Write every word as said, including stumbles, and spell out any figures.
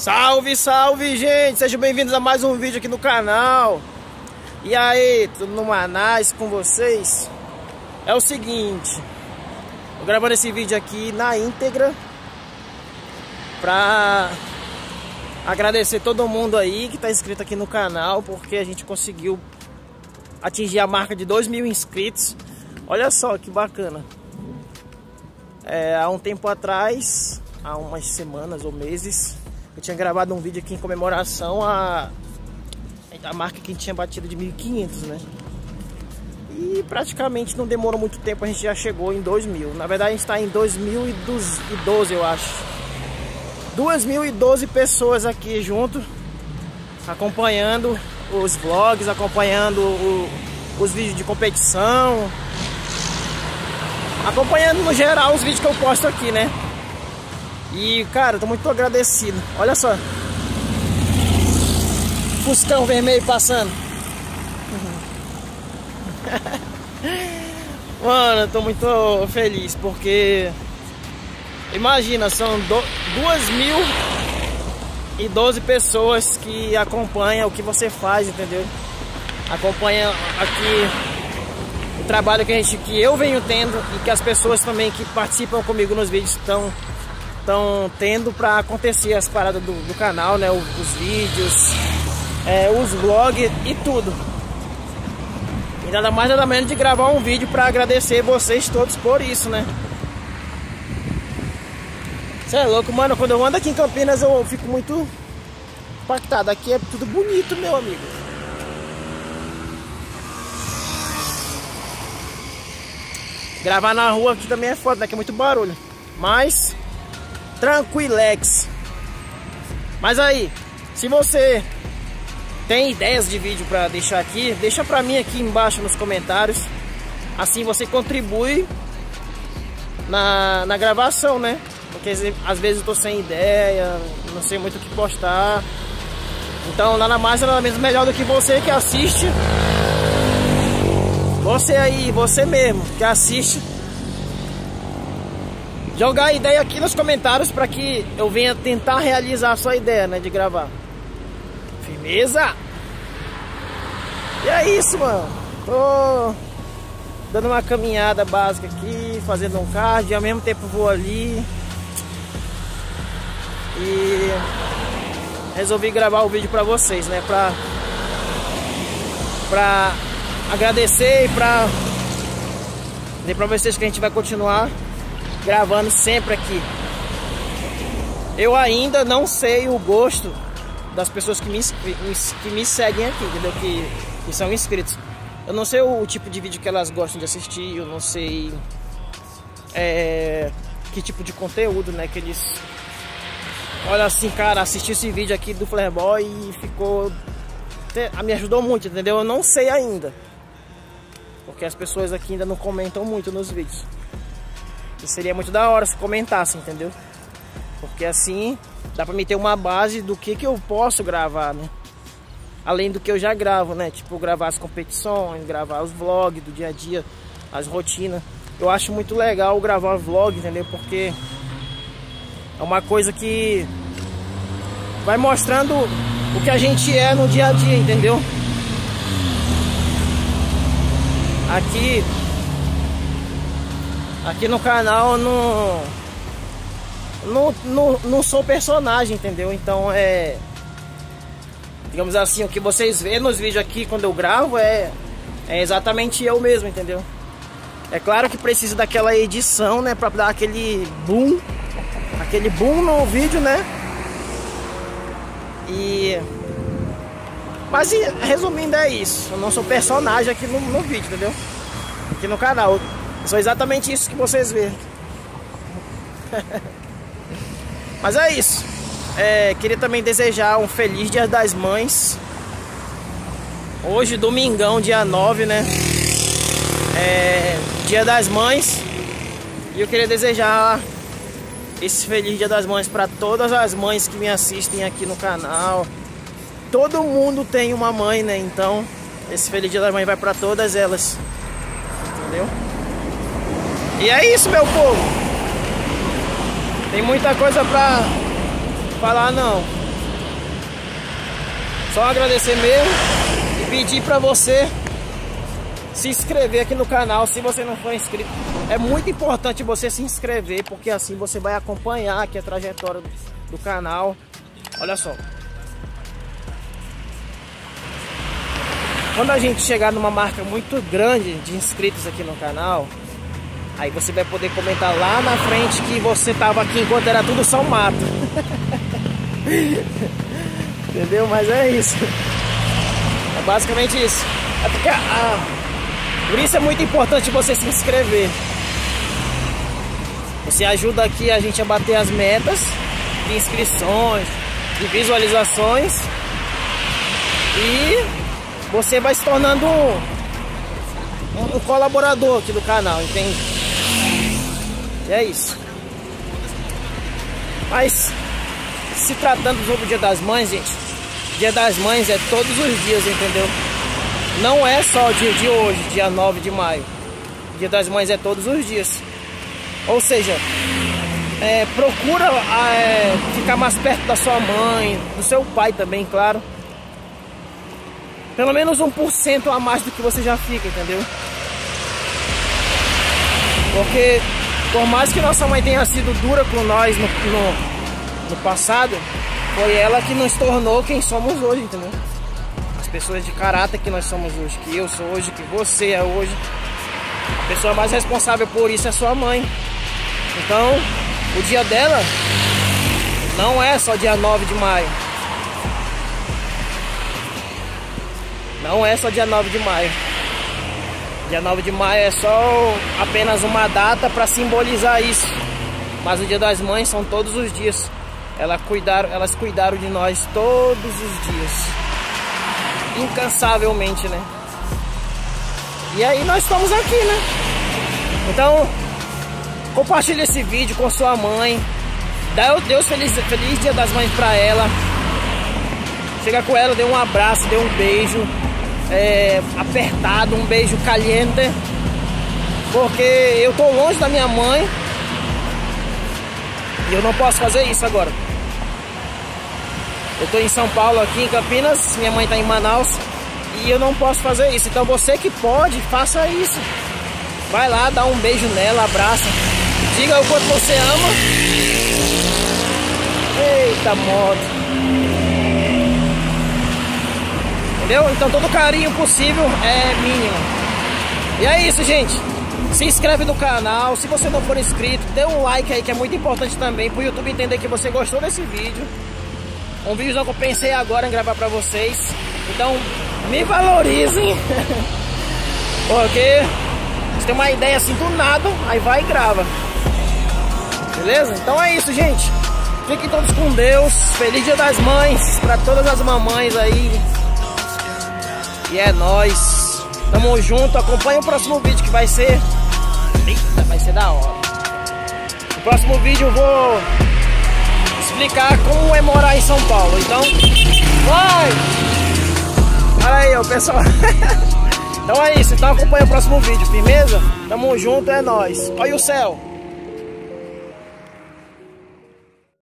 Salve, salve, gente! Sejam bem-vindos a mais um vídeo aqui no canal. E aí, tudo no Manaus com vocês? É o seguinte, eu gravando esse vídeo aqui na íntegra pra agradecer todo mundo aí que tá inscrito aqui no canal, porque a gente conseguiu atingir a marca de dois mil inscritos. Olha só que bacana. É, há um tempo atrás, há umas semanas ou meses, eu tinha gravado um vídeo aqui em comemoração a, a marca que a gente tinha batido de mil e quinhentos, né? E praticamente não demorou muito tempo, a gente já chegou em dois mil. Na verdade, a gente está em dois mil e doze, eu acho. dois mil e doze pessoas aqui junto, acompanhando os vlogs, acompanhando o, os vídeos de competição, acompanhando no geral os vídeos que eu posto aqui, né? E, cara, eu tô muito agradecido. Olha só. Fuscão vermelho passando. Mano, eu tô muito feliz, porque... imagina, são dois mil e doze pessoas que acompanham o que você faz, entendeu? Acompanham aqui o trabalho que, a gente, que eu venho tendo e que as pessoas também que participam comigo nos vídeos estão... estão tendo para acontecer as paradas do, do canal, né? Os, os vídeos, é, os vlogs e tudo. E nada mais nada menos de gravar um vídeo para agradecer vocês todos por isso, né? Você é louco, mano. Quando eu ando aqui em Campinas eu fico muito impactado. Aqui é tudo bonito, meu amigo. Gravar na rua aqui também é foda, né? Que é muito barulho. Mas... tranquilex. Mas aí, se você tem ideias de vídeo para deixar aqui, deixa para mim aqui embaixo nos comentários. Assim você contribui na, na gravação, né? Porque às vezes eu tô sem ideia, não sei muito o que postar. Então nada mais nada menos melhor do que você que assiste, você aí, você mesmo que assiste, jogar a ideia aqui nos comentários para que eu venha tentar realizar a sua ideia, né, de gravar. Firmeza? E é isso, mano. Tô dando uma caminhada básica aqui, fazendo um cardio, e ao mesmo tempo vou ali. E resolvi gravar o vídeo pra vocês, né, pra, pra agradecer e pra dizer pra vocês que a gente vai continuar gravando sempre aqui. Eu ainda não sei o gosto das pessoas que me, que me seguem aqui, entendeu? Que, que são inscritos. Eu não sei o, o tipo de vídeo que elas gostam de assistir, eu não sei é, que tipo de conteúdo, né? Que eles... olha assim, cara, assisti esse vídeo aqui do Flareboy e ficou... me ajudou muito, entendeu? Eu não sei ainda. Porque as pessoas aqui ainda não comentam muito nos vídeos. E seria muito da hora se comentassem, entendeu? Porque assim dá pra me ter uma base do que, que eu posso gravar, né? Além do que eu já gravo, né? Tipo, gravar as competições, gravar os vlogs do dia a dia, as rotinas. Eu acho muito legal gravar vlog, entendeu? Porque é uma coisa que vai mostrando o que a gente é no dia a dia, entendeu? Aqui... Aqui no canal eu não, não, não, não sou personagem, entendeu? Então é... digamos assim, o que vocês vê nos vídeos aqui quando eu gravo é, é exatamente eu mesmo, entendeu? É claro que precisa daquela edição, né? Pra dar aquele boom, aquele boom no vídeo, né? E... mas resumindo é isso. Eu não sou personagem aqui no, no vídeo, entendeu? Aqui no canal. Só exatamente isso que vocês vêem. Mas é isso. É, queria também desejar um feliz Dia das Mães. Hoje, domingão, dia nove, né? É, Dia das Mães. E eu queria desejar esse feliz Dia das Mães para todas as mães que me assistem aqui no canal. Todo mundo tem uma mãe, né? Então, esse feliz Dia das Mães vai para todas elas. Entendeu? E é isso, meu povo. Tem muita coisa pra falar, não. Só agradecer mesmo e pedir pra você se inscrever aqui no canal se você não for inscrito. É muito importante você se inscrever, porque assim você vai acompanhar aqui a trajetória do, do canal. Olha só. Quando a gente chegar numa marca muito grande de inscritos aqui no canal, aí você vai poder comentar lá na frente que você tava aqui enquanto era tudo só mato. Entendeu? Mas é isso. É basicamente isso. É porque, ah, por isso é muito importante você se inscrever. Você ajuda aqui a gente a bater as metas de inscrições, de visualizações. E você vai se tornando um, um colaborador aqui do canal, entende? E é isso. Mas... se tratando do Dia das Mães, gente, Dia das Mães é todos os dias, entendeu? Não é só o dia de hoje, dia nove de maio. Dia das Mães é todos os dias. Ou seja, é, procura é, ficar mais perto da sua mãe, do seu pai também, claro. Pelo menos um por cento a mais do que você já fica, entendeu? Porque por mais que nossa mãe tenha sido dura com nós no... no no passado, foi ela que nos tornou quem somos hoje, entendeu? As pessoas de caráter que nós somos hoje, que eu sou hoje, que você é hoje. A pessoa mais responsável por isso é sua mãe. Então, o dia dela não é só dia nove de maio. Não é só dia nove de maio. Dia nove de maio é só apenas uma data para simbolizar isso. Mas o Dia das Mães são todos os dias. Elas cuidaram, elas cuidaram de nós todos os dias, incansavelmente, né? E aí nós estamos aqui, né? Então, compartilha esse vídeo com sua mãe. Dá o Deus feliz, feliz Dia das Mães pra ela. Chega com ela, dê um abraço, dê um beijo é, apertado, um beijo caliente. Porque eu tô longe da minha mãe e eu não posso fazer isso agora. Eu tô em São Paulo, aqui em Campinas, minha mãe tá em Manaus, e eu não posso fazer isso. Então você que pode, faça isso. Vai lá, dá um beijo nela, abraça, diga o quanto você ama. Eita moto. Entendeu? Então todo carinho possível é mínimo. E é isso, gente. Se inscreve no canal, se você não for inscrito, dê um like aí, que é muito importante também pro YouTube entender que você gostou desse vídeo. Um vídeo que eu pensei agora em gravar pra vocês. Então, me valorizem. Porque você tem uma ideia assim do nada, aí vai e grava. Beleza? Então é isso, gente. Fiquem todos com Deus. Feliz Dia das Mães pra todas as mamães aí. E é nóis. Tamo junto. Acompanha o próximo vídeo que vai ser... Eita, vai ser da hora. No próximo vídeo eu vou explicar como é morar em São Paulo. Então, vai! Olha aí, ó, pessoal. Então é isso. Então acompanha o próximo vídeo. Firmeza? Tamo junto, é nóis. Olha o céu.